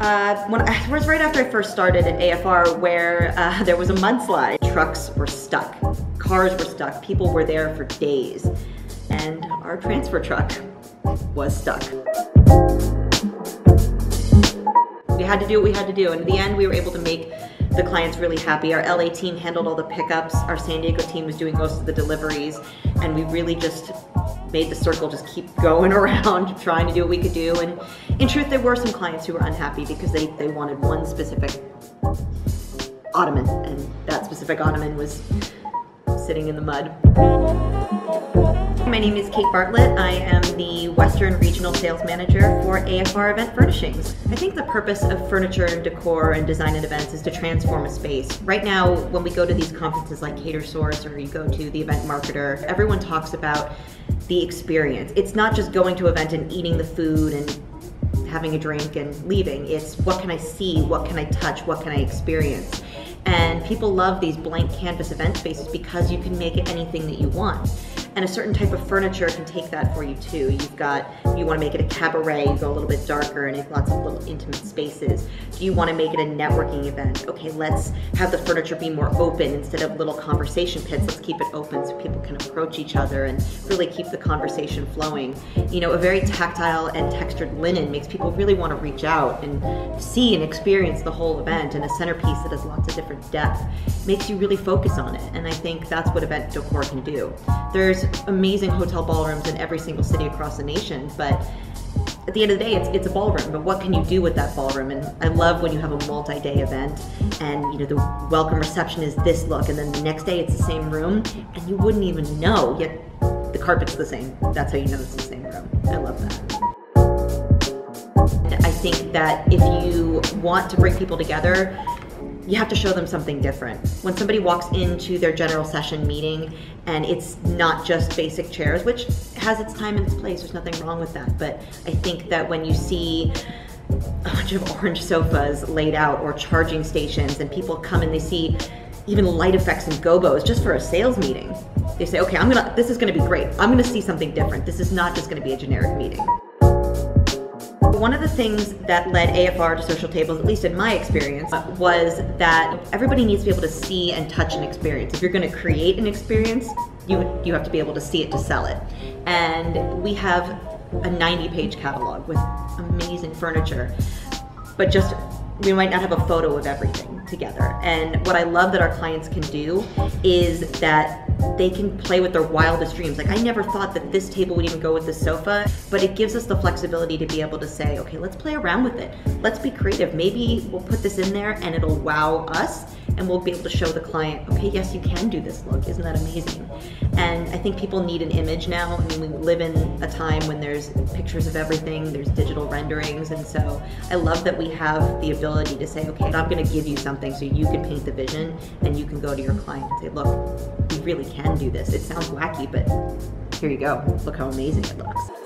It was right after I first started at AFR where there was a mudslide. Trucks were stuck, cars were stuck, people were there for days, and our transfer truck was stuck. We had to do what we had to do, and in the end we were able to make the clients really happy. Our LA team handled all the pickups, our San Diego team was doing most of the deliveries, and we really just made the circle just keep going around trying to do what we could do. And in truth, there were some clients who were unhappy because they wanted one specific ottoman, and that specific ottoman was sitting in the mud. My name is Kate Bartlett. I am the Western Regional Sales Manager for AFR Event Furnishings. I think the purpose of furniture and decor and design and events is to transform a space. Right now, when we go to these conferences like CaterSource or you go to the Event Marketer, everyone talks about the experience. It's not just going to an event and eating the food and having a drink and leaving. It's what can I see, what can I touch, what can I experience. And people love these blank canvas event spaces because you can make it anything that you want. And a certain type of furniture can take that for you too. You want to make it a cabaret, you go a little bit darker and have lots of little intimate spaces. Do you want to make it a networking event? Okay, let's have the furniture be more open instead of little conversation pits. Let's keep it open so people can approach each other and really keep the conversation flowing. You know, a very tactile and textured linen makes people really want to reach out and see and experience the whole event, and a centerpiece that has lots of different depth makes you really focus on it. And I think that's what event decor can do. There's amazing hotel ballrooms in every single city across the nation, but at the end of the day, it's a ballroom, but what can you do with that ballroom? And I love when you have a multi-day event and, you know, the welcome reception is this look, and then the next day it's the same room, and you wouldn't even know, yet the carpet's the same. That's how you know it's the same room. I love that. And I think that if you want to bring people together, you have to show them something different. When somebody walks into their general session meeting and it's not just basic chairs, which has its time and its place, there's nothing wrong with that, but I think that when you see a bunch of orange sofas laid out or charging stations, and people come and they see even light effects and gobos just for a sales meeting, they say, okay, this is gonna be great. I'm gonna see something different. This is not just gonna be a generic meeting. One of the things that led AFR to Social Tables, at least in my experience, was that everybody needs to be able to see and touch an experience. If you're going to create an experience, you have to be able to see it to sell it. And we have a 90-page catalog with amazing furniture, but just we might not have a photo of everything together. And what I love that our clients can do is that they can play with their wildest dreams. Like, I never thought that this table would even go with this sofa, but it gives us the flexibility to be able to say, okay, let's play around with it. Let's be creative. Maybe we'll put this in there and it'll wow us, and we'll be able to show the client, okay, yes, you can do this look. Isn't that amazing? And I think people need an image now. I mean, we live in a time when there's pictures of everything, there's digital renderings, and so I love that we have the ability to say, okay, I'm gonna give you something so you can paint the vision, and you can go to your client and say, look, you really can do this. It sounds wacky, but here you go. Look how amazing it looks.